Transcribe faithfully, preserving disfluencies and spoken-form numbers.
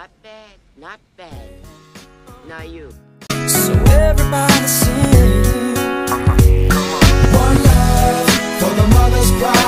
Not bad, not bad. Now you. So everybody sing. One love for the mother's pride.